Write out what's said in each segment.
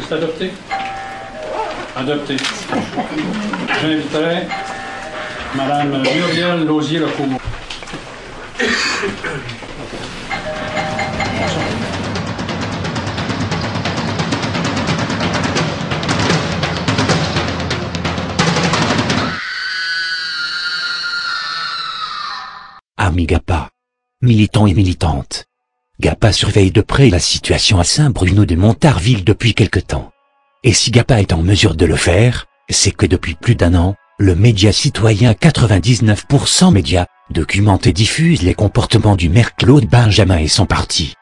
que c'est adopté? Adopté. J'inviterai Mme Muriel Lozier Lacombe. Amigapa, militants et militantes. GAPPA surveille de près la situation à Saint-Bruno de Montarville depuis quelque temps. Et si GAPPA est en mesure de le faire, c'est que depuis plus d'un an, le média citoyen 99% Média documente et diffuse les comportements du maire Claude Benjamin et son parti.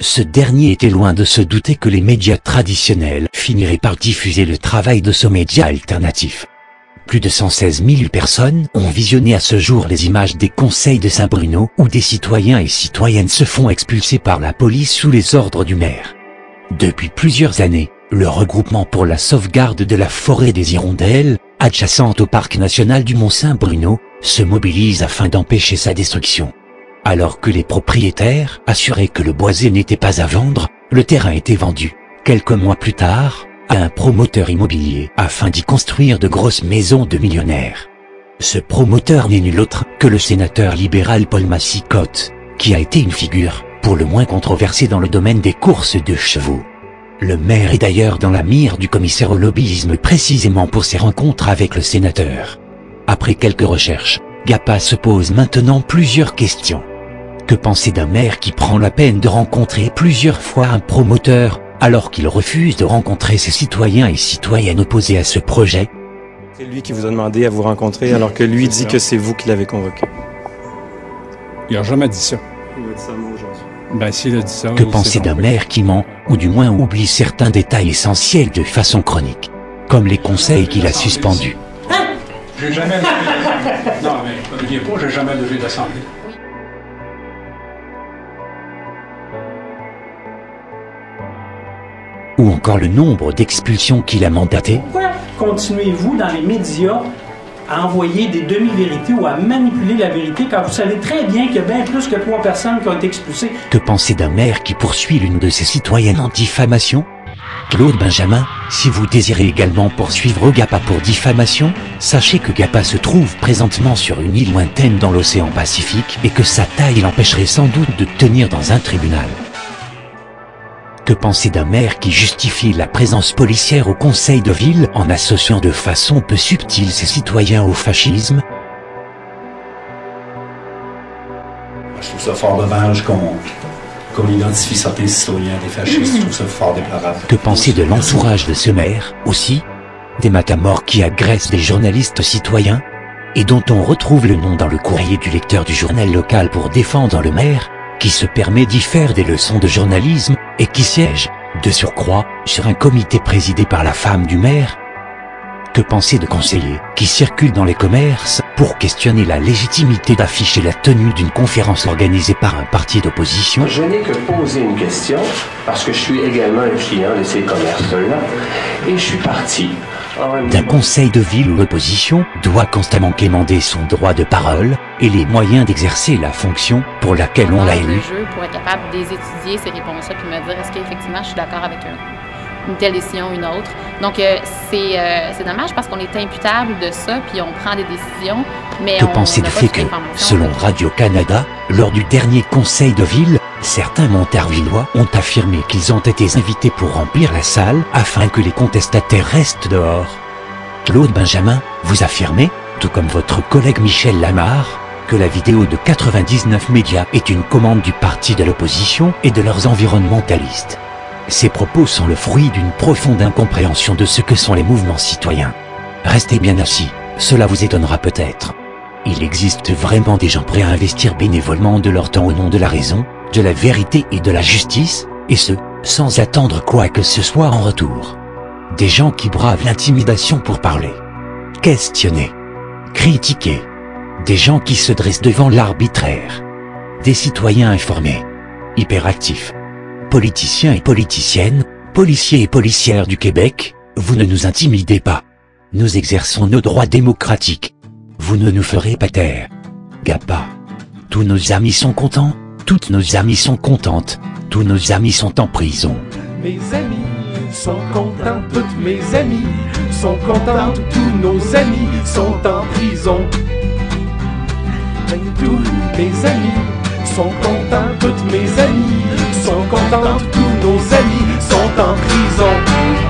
Ce dernier était loin de se douter que les médias traditionnels finiraient par diffuser le travail de ce média alternatif. Plus de 116 000 personnes ont visionné à ce jour les images des conseils de Saint-Bruno où des citoyens et citoyennes se font expulser par la police sous les ordres du maire. Depuis plusieurs années, le regroupement pour la sauvegarde de la forêt des Hirondelles, adjacente au parc national du Mont-Saint-Bruno, se mobilise afin d'empêcher sa destruction. Alors que les propriétaires assuraient que le boisé n'était pas à vendre, le terrain était vendu. Quelques mois plus tard, à un promoteur immobilier afin d'y construire de grosses maisons de millionnaires. Ce promoteur n'est nul autre que le sénateur libéral Paul Massicotte, qui a été une figure pour le moins controversée dans le domaine des courses de chevaux. Le maire est d'ailleurs dans la mire du commissaire au lobbyisme précisément pour ses rencontres avec le sénateur. Après quelques recherches, GAPPA se pose maintenant plusieurs questions. Que penser d'un maire qui prend la peine de rencontrer plusieurs fois un promoteur alors qu'il refuse de rencontrer ses citoyens et citoyennes opposés à ce projet? C'est lui qui vous a demandé à vous rencontrer, alors que lui dit que c'est vous qui l'avez convoqué. Il n'a jamais dit ça. Il a dit ça, non, aujourd'hui. Ben, s'il a dit ça... Que penser d'un maire qui ment, ou du moins oublie certains détails essentiels de façon chronique, comme les conseils qu'il a suspendus? J'ai jamais... Non, mais n'oubliez pas, j'ai jamais levé d'assemblée. Ou encore le nombre d'expulsions qu'il a mandatées. Pourquoi continuez-vous dans les médias à envoyer des demi-vérités ou à manipuler la vérité quand vous savez très bien qu'il y a bien plus que 3 personnes qui ont été expulsées? Que penser d'un maire qui poursuit l'une de ses citoyennes en diffamation? Claude Benjamin, si vous désirez également poursuivre GAPPA pour diffamation, sachez que GAPPA se trouve présentement sur une île lointaine dans l'océan Pacifique et que sa taille l'empêcherait sans doute de tenir dans un tribunal. Que penser d'un maire qui justifie la présence policière au conseil de ville en associant de façon peu subtile ses citoyens au fascisme? Je trouve ça fort dommage qu'on identifie certains citoyens des fascistes. Je trouve ça fort déplorable. Que penser de l'entourage de ce maire, aussi? Des matamores qui agressent des journalistes citoyens et dont on retrouve le nom dans le courrier du lecteur du journal local pour défendre le maire, qui se permet d'y faire des leçons de journalisme et qui siège, de surcroît, sur un comité présidé par la femme du maire? Que penser de conseillers qui circulent dans les commerces pour questionner la légitimité d'afficher la tenue d'une conférence organisée par un parti d'opposition? Je n'ai que posé une question, parce que je suis également un client de ces commerces-là, et je suis parti. D'un conseil de ville où l'opposition doit constamment quémander son droit de parole et les moyens d'exercer la fonction pour laquelle on l'a élu. Pour être capable de les étudier, ces réponses-là, puis me dire est-ce qu'effectivement je suis d'accord avec une telle décision ou une autre. Donc c'est dommage parce qu'on est imputable de ça, puis on prend des décisions, mais que penser du fait que, selon Radio-Canada, lors du dernier conseil de ville, certains Montarvillois ont affirmé qu'ils ont été invités pour remplir la salle afin que les contestataires restent dehors. Claude Benjamin, vous affirmez, tout comme votre collègue Michel Lamarre, que la vidéo de 99 médias est une commande du parti de l'opposition et de leurs environnementalistes. Ces propos sont le fruit d'une profonde incompréhension de ce que sont les mouvements citoyens. Restez bien assis, cela vous étonnera peut-être. Il existe vraiment des gens prêts à investir bénévolement de leur temps au nom de la raison, de la vérité et de la justice, et ce, sans attendre quoi que ce soit en retour. Des gens qui bravent l'intimidation pour parler, questionner, critiquer. Des gens qui se dressent devant l'arbitraire. Des citoyens informés, hyperactifs. Politiciens et politiciennes, policiers et policières du Québec, vous ne nous intimidez pas. Nous exerçons nos droits démocratiques. Vous ne nous ferez pas taire. GAPPA. Tous nos amis sont contents. Toutes nos amies sont contentes, tous nos amis sont en prison. Mes amis sont contents, toutes mes amies sont contents, tous nos amis sont en prison. Tous mes amis sont contents, toutes mes amies sont contents, tous nos amis sont en prison.